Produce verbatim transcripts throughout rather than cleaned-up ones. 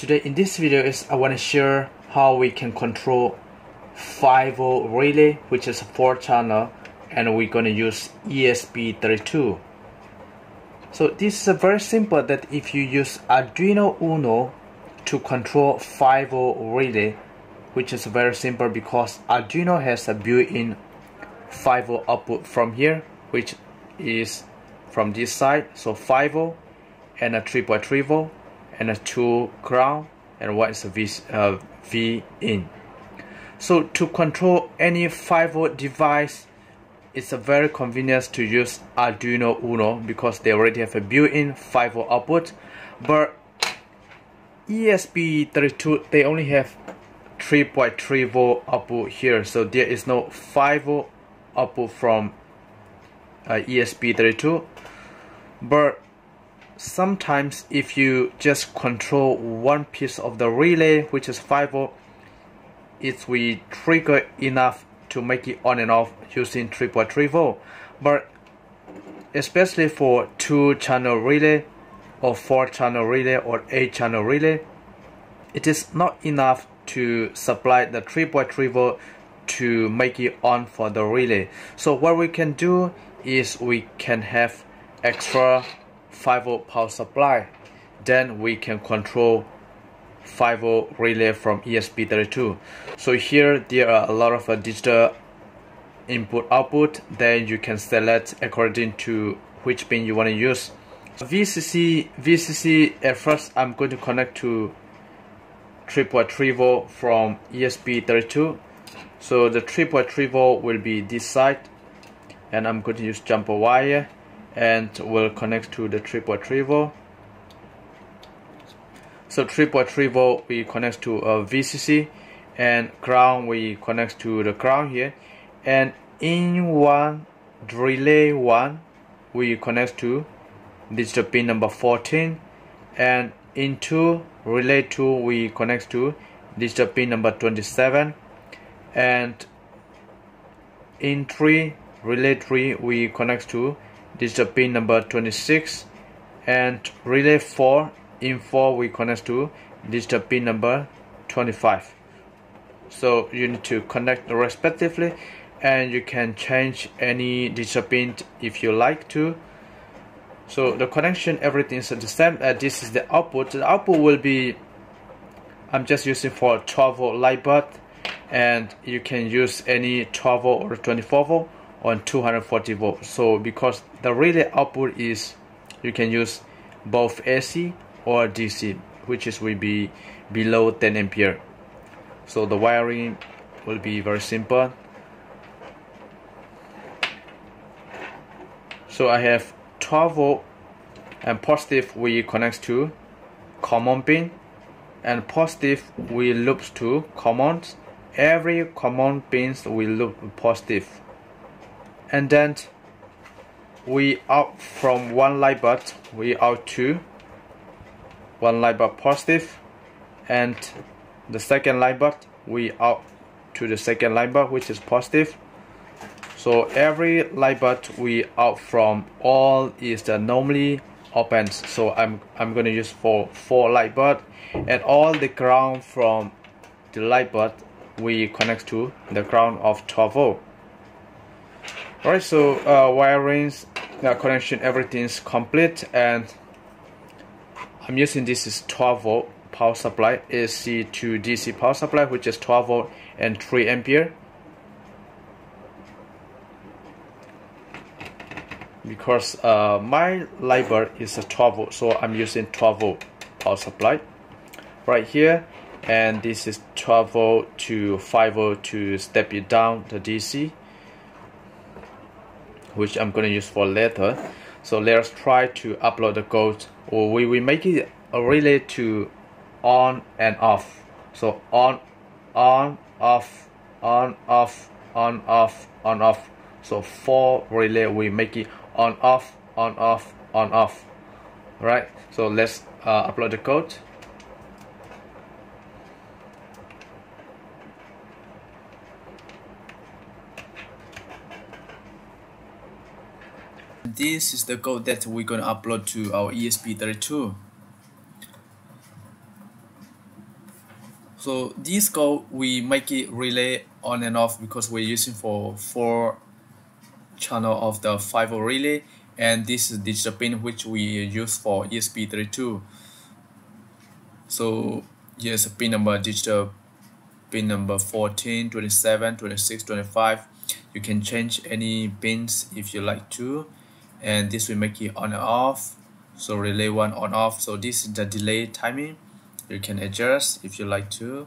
Today in this video is I want to share how we can control five volt relay, which is a four channel, and we're going to use E S P thirty-two. So this is very simple, that if you use Arduino Uno to control five volt relay, which is very simple because Arduino has a built-in five volt output from here, which is from this side, so five volt and a three point three volt. And a two ground, and what is a V, uh, V in. So to control any five volt device, it's a very convenient to use Arduino Uno because they already have a built-in five volt output. But E S P thirty-two, they only have three point three volt output here, so there is no five volt output from uh, E S P thirty-two. But sometimes if you just control one piece of the relay, which is five volt, it will trigger enough to make it on and off using three point three volt. But especially for two channel relay or four channel relay or eight channel relay, it is not enough to supply the three point three volt to make it on for the relay. So what we can do is we can have extra five volt power supply, then we can control five volt relay from E S P thirty-two. So here there are a lot of uh, digital input output, then you can select according to which pin you want to use. So V C C V C C at first I'm going to connect to three point three volt from E S P thirty-two, so the three point three volt will be this side, and I'm going to use jumper wire and will connect to the three point three volt. So three point three volt we connect to a V C C, and ground we connect to the ground here, and in one relay one we connect to digital pin number fourteen, and in two relay two we connect to digital pin number twenty-seven, and in three relay three we connect to digital pin number twenty-six, and relay four, in four we connect to digital pin number twenty-five. So you need to connect respectively, and you can change any digital pin if you like to. So the connection, everything is the same. Uh, this is the output. The output will be, I'm just using for a twelve volt light bulb, and you can use any twelve volt or twenty-four volt on two hundred forty volts. So because the relay output is, you can use both A C or D C, which is will be below ten ampere. So the wiring will be very simple. So I have twelve volt, and positive we connect to common pin, and positive we loops to commons. Every common pins will loop positive. And then we out from one light bulb, we out to one light bulb positive, and the second light bulb we out to the second light bulb, which is positive. So every light bulb we out from all is the normally opens. So I'm I'm gonna use for four light bulb, and all the ground from the light bulb we connect to the ground of twelve volt. Alright, so uh, wiring, uh, connection, everything is complete, and I'm using this is twelve volt power supply, A C to D C power supply, which is twelve volt and three ampere. Because uh, my light bulb is a twelve volt, so I'm using twelve volt power supply right here, and this is twelve volt to five volt to step it down to D C, which I'm going to use for later. So let's try to upload the code, or we will make it a relay to on and off. So on, on, off, on, off, on, off, on, off. So for relay we make it on, off, on, off, on, off. Alright, so let's uh, upload the code. This is the code that we're going to upload to our E S P thirty-two. So this code we make it relay on and off because we're using for four channel of the five volt relay, and this is digital pin which we use for E S P thirty-two. So here's a pin number, digital pin number fourteen, twenty-seven, twenty-six, twenty-five. You can change any pins if you like to, and this will make it on and off. So relay one on off. So this is the delay timing. You can adjust if you like to,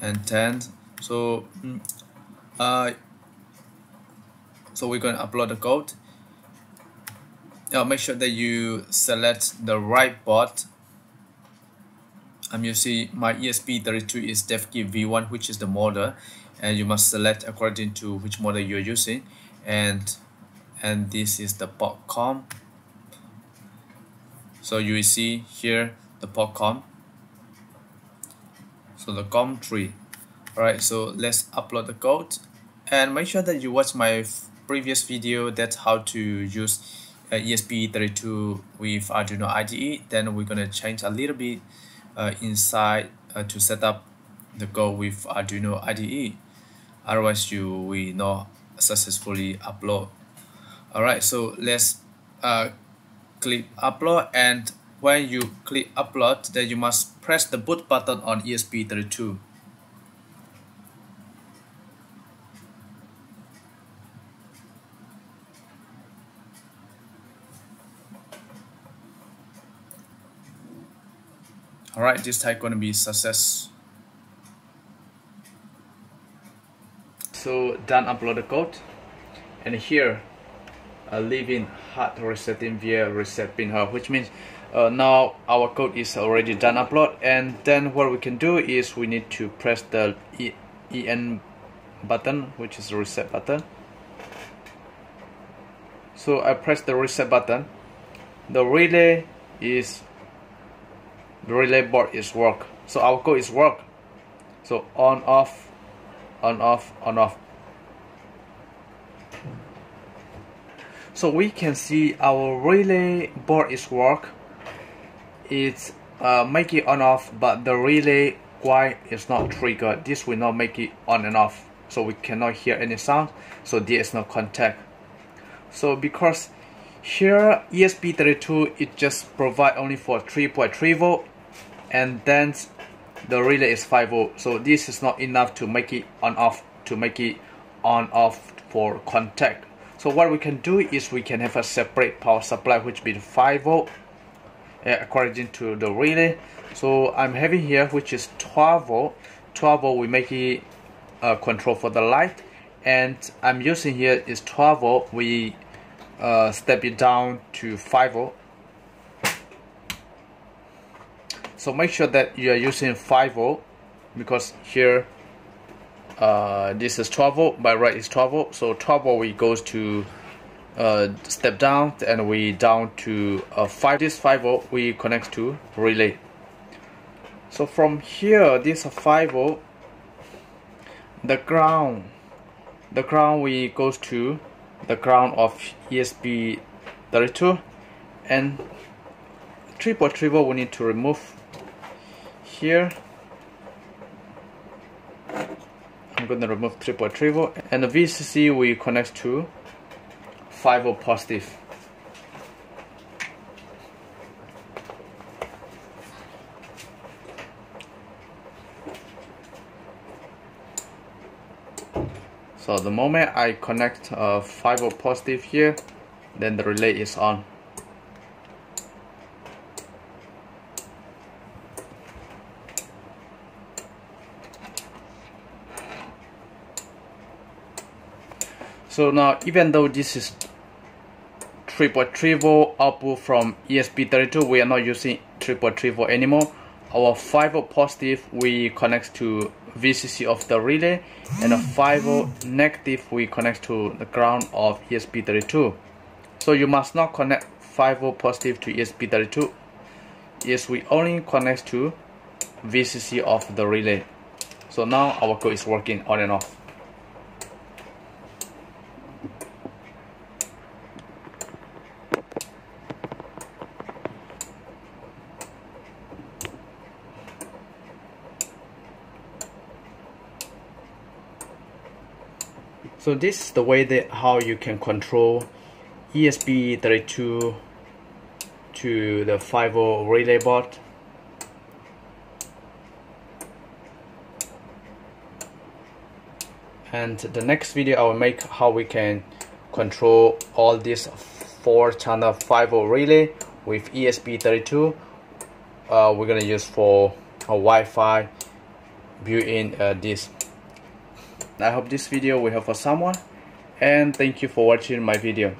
and ten. So uh, so we're gonna upload the code. Now make sure that you select the right board. I'm using my E S P thirty-two is DevKit V one, which is the model, and you must select according to which model you're using, and and this is the port com. So you will see here the port com. So the com three. Alright, so let's upload the code, and make sure that you watch my previous video that's how to use uh, E S P thirty-two with Arduino I D E. Then we're gonna change a little bit Uh, inside uh, to set up the code with Arduino I D E, otherwise you will not successfully upload. Alright, so let's uh, click upload, and when you click upload, then you must press the boot button on E S P thirty-two. Alright, this type gonna be success. So done, upload the code, and here uh, leave in hard resetting via reset pin hub, which means uh, now our code is already done upload. And then what we can do is we need to press the E EN button, which is the reset button. So I press the reset button. The relay is The relay board is work, so our code is work. So on off, on off, on off. So we can see our relay board is work. It's uh, make it on off, but the relay wire is not triggered. This will not make it on and off, so we cannot hear any sound. So there is no contact. So because here E S P thirty-two it just provide only for three point three volt, and then the relay is five volt, so this is not enough to make it on off, to make it on off for contact. So what we can do is we can have a separate power supply which be five volt according to the relay. So I'm having here which is twelve volt. Twelve volt we make it uh, control for the light, and I'm using here is twelve volt. We Uh, step it down to five volt. So make sure that you are using five volt, because here uh, this is twelve volt, by right is twelve volt. So twelve volt we goes to uh, step down, and we down to uh, five. This five volt we connect to relay. So from here this five volt, the ground, the ground we goes to the ground of E S P thirty-two, and three point three volt we need to remove here. I'm going to remove three point three volt, and the V C C we connect to five volt positive. So the moment I connect uh, five volt positive here, then the relay is on. So now even though this is three point three volt output from E S P thirty-two, we are not using three point three volt anymore. Our five volt positive we connect to V C C of the relay, and a five volt negative we connect to the ground of E S P thirty-two. So you must not connect five volt positive to E S P thirty-two. Yes, we only connect to V C C of the relay. So now our code is working on and off. So this is the way that how you can control E S P thirty-two to the five volt relay board. And the next video I will make how we can control all these four channel five volt relay with E S P thirty-two. Uh, we're gonna use for a Wi-Fi built-in uh, disk. I hope this video will help for someone, and thank you for watching my video.